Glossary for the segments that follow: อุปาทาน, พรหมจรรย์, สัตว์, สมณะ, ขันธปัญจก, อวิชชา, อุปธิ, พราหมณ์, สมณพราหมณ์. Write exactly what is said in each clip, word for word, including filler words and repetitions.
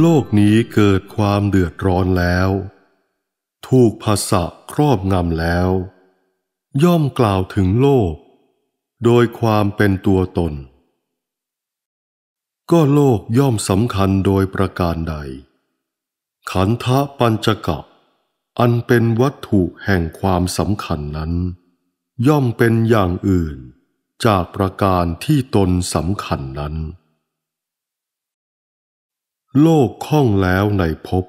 โลกนี้เกิดความเดือดร้อนแล้วถูกภาษาครอบงำแล้วย่อมกล่าวถึงโลกโดยความเป็นตัวตนก็โลกย่อมสำคัญโดยประการใดขันธปัญจกะอันเป็นวัตถุแห่งความสำคัญนั้นย่อมเป็นอย่างอื่นจากประการที่ตนสำคัญนั้นโลกข้องแล้วในภพ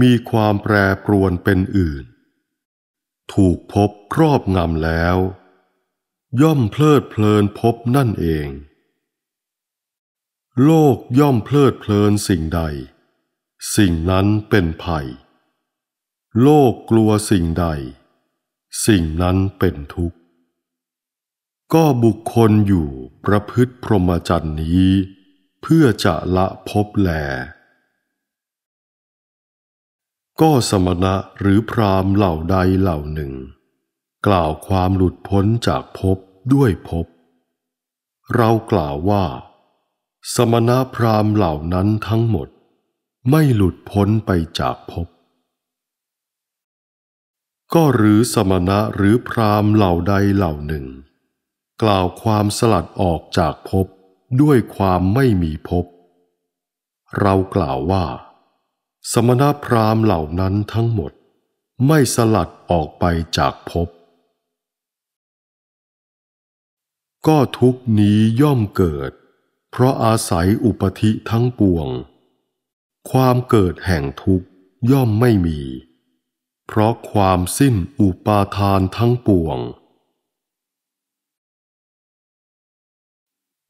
มีความแปรปรวนเป็นอื่นถูกภพครอบงำแล้วย่อมเพลิดเพลินภพนั่นเองโลกย่อมเพลิดเพลินสิ่งใดสิ่งนั้นเป็นภัยโลกกลัวสิ่งใดสิ่งนั้นเป็นทุกข์ก็บุคคลอยู่ประพฤติพรหมจรรย์นี้เพื่อจะละภพแลก็สมณะหรือพราหมณ์เหล่าใดเหล่าหนึ่งกล่าวความหลุดพ้นจากภพด้วยภพเรากล่าวว่าสมณะพราหมณ์เหล่านั้นทั้งหมดไม่หลุดพ้นไปจากภพก็หรือสมณะหรือพราหมณ์เหล่าใดเหล่าหนึ่งกล่าวความสลัดออกจากภพด้วยความไม่มีภพเรากล่าวว่าสมณพราหมณ์เหล่านั้นทั้งหมดไม่สลัดออกไปจากภพก็ทุกข์นี้ย่อมเกิดเพราะอาศัยอุปธิทั้งปวงความเกิดแห่งทุกข์ย่อมไม่มีเพราะความสิ้นอุปาทานทั้งปวง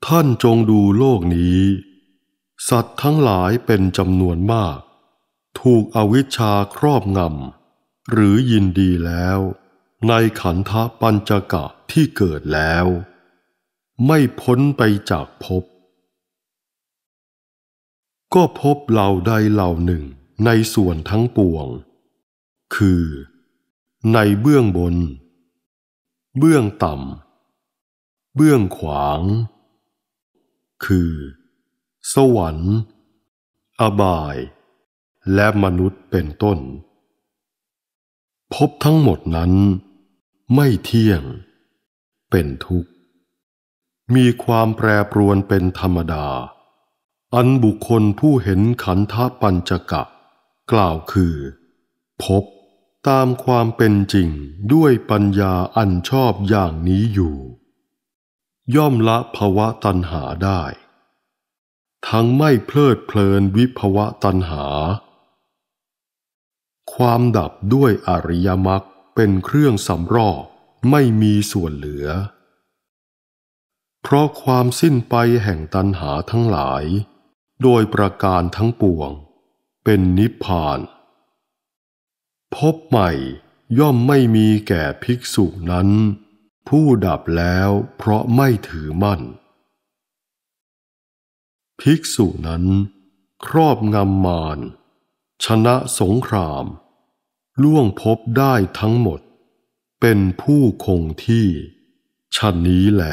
ท่านจงดูโลกนี้สัตว์ทั้งหลายเป็นจำนวนมากถูกอวิชชาครอบงำหรือยินดีแล้วในขันธปัญจกะที่เกิดแล้วไม่พ้นไปจากภพก็ภพเหล่าใดเหล่าหนึ่งในส่วนทั้งปวงคือในเบื้องบนเบื้องต่ำเบื้องขวางคือสวรรค์อบายและมนุษย์เป็นต้นภพทั้งหมดนั้นไม่เที่ยงเป็นทุกข์มีความแปรปรวนเป็นธรรมดาอันบุคคลผู้เห็นขันธปัญจกะกล่าวคือภพตามความเป็นจริงด้วยปัญญาอันชอบอย่างนี้อยู่ย่อมละภวะตัณหาได้ทั้งไม่เพลิดเพลินวิภวะตัณหาความดับด้วยอริยมรรคเป็นเครื่องสำรอกไม่มีส่วนเหลือเพราะความสิ้นไปแห่งตัณหาทั้งหลายโดยประการทั้งปวงเป็นนิพพานภพใหม่ย่อมไม่มีแก่ภิกษุนั้นผู้ดับแล้วเพราะไม่ถือมั่นภิกษุนั้นครอบงำมารชนะสงครามล่วงภพได้ทั้งหมดเป็นผู้คงที่ชะนี้แล